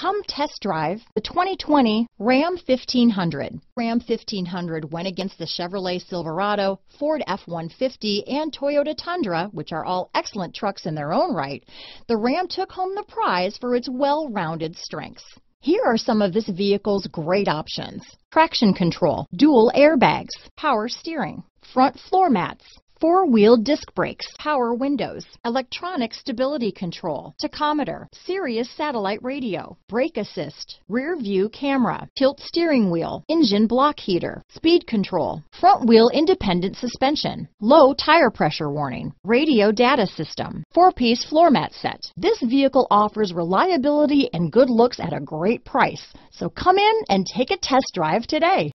Come test drive the 2020 Ram 1500. Ram 1500 went against the Chevrolet Silverado, Ford F-150, and Toyota Tundra, which are all excellent trucks in their own right. The Ram took home the prize for its well-rounded strengths. Here are some of this vehicle's great options: traction control, dual airbags, power steering, front floor mats, four-wheel disc brakes, power windows, electronic stability control, tachometer, Sirius satellite radio, brake assist, rear view camera, tilt steering wheel, engine block heater, speed control, front wheel independent suspension, low tire pressure warning, radio data system, four-piece floor mat set. This vehicle offers reliability and good looks at a great price. So come in and take a test drive today.